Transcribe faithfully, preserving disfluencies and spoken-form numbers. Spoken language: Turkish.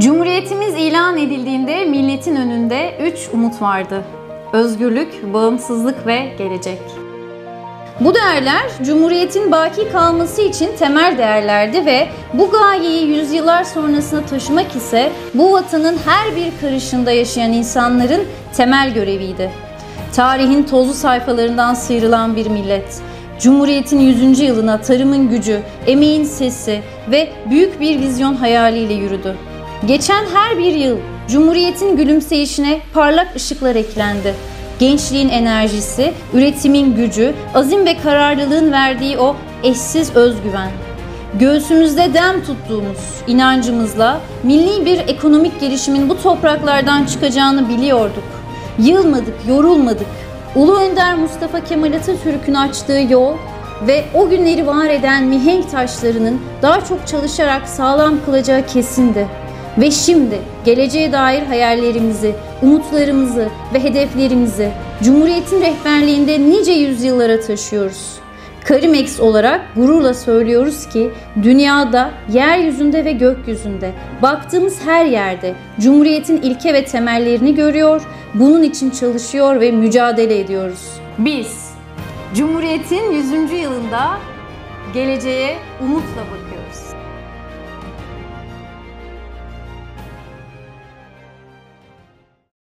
Cumhuriyetimiz ilan edildiğinde milletin önünde üç umut vardı. Özgürlük, bağımsızlık ve gelecek. Bu değerler Cumhuriyet'in baki kalması için temel değerlerdi ve bu gayeyi yüzyıllar sonrasına taşımak ise bu vatanın her bir karışında yaşayan insanların temel göreviydi. Tarihin tozlu sayfalarından sıyrılan bir millet, Cumhuriyet'in yüzüncü yılına tarımın gücü, emeğin sesi ve büyük bir vizyon hayaliyle yürüdü. Geçen her bir yıl Cumhuriyet'in gülümseyişine parlak ışıklar eklendi. Gençliğin enerjisi, üretimin gücü, azim ve kararlılığın verdiği o eşsiz özgüven. Göğsümüzde dem tuttuğumuz inancımızla milli bir ekonomik gelişimin bu topraklardan çıkacağını biliyorduk. Yılmadık, yorulmadık. Ulu Önder Mustafa Kemal Atatürk'ün açtığı yol ve o günleri var eden mihenk taşlarının daha çok çalışarak sağlam kılacağı kesindi. Ve şimdi geleceğe dair hayallerimizi, umutlarımızı ve hedeflerimizi Cumhuriyet'in rehberliğinde nice yüzyıllara taşıyoruz. Karimex olarak gururla söylüyoruz ki dünyada, yeryüzünde ve gökyüzünde, baktığımız her yerde Cumhuriyet'in ilke ve temellerini görüyor, bunun için çalışıyor ve mücadele ediyoruz. Biz Cumhuriyet'in yüzüncü yılında geleceğe umutla bakıyoruz.